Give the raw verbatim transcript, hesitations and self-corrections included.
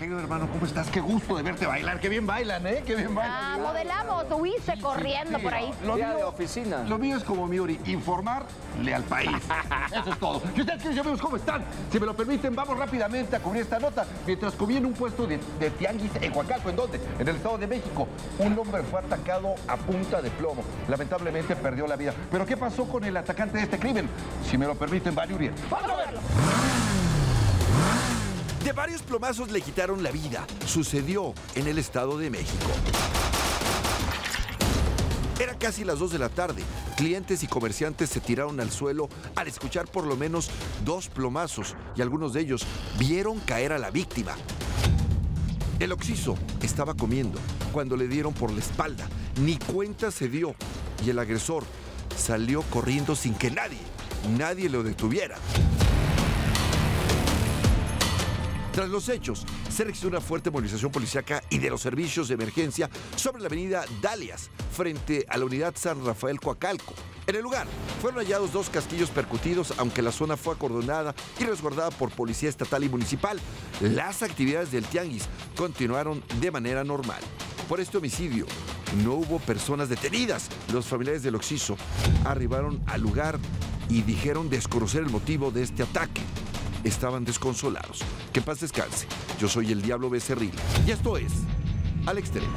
querido hermano, ¿cómo estás? Qué gusto de verte bailar. Qué bien bailan, ¿eh? Qué bien bailan. Ah, modelamos, huiste sí, corriendo sí, por ahí. Lo mío, de oficina. Lo mío es como Miuri, informarle al país. Eso es todo. Y ustedes, queridos amigos, ¿cómo están? Si me lo permiten, vamos rápidamente a cubrir esta nota. Mientras comí en un puesto de, de tianguis en Coacalco, ¿en dónde? En el Estado de México. Un hombre fue atacado a punta de plomo. Lamentablemente perdió la vida. ¿Pero qué pasó con el atacante de este crimen? Si me lo permiten, va Miuri. ¡Vamos a verlo! De varios plomazos le quitaron la vida. Sucedió en el Estado de México. Era casi las dos de la tarde. Clientes y comerciantes se tiraron al suelo al escuchar por lo menos dos plomazos y algunos de ellos vieron caer a la víctima. El occiso estaba comiendo cuando le dieron por la espalda. Ni cuenta se dio y el agresor salió corriendo sin que nadie, nadie lo detuviera. Tras los hechos, se registró una fuerte movilización policíaca y de los servicios de emergencia sobre la avenida Dalias, frente a la unidad San Rafael Coacalco. En el lugar fueron hallados dos casquillos percutidos, aunque la zona fue acordonada y resguardada por policía estatal y municipal. Las actividades del tianguis continuaron de manera normal. Por este homicidio no hubo personas detenidas. Los familiares del occiso arribaron al lugar y dijeron desconocer el motivo de este ataque. Estaban desconsolados. Que en paz descanse. Yo soy El Diablo Becerril y esto es Al Extremo.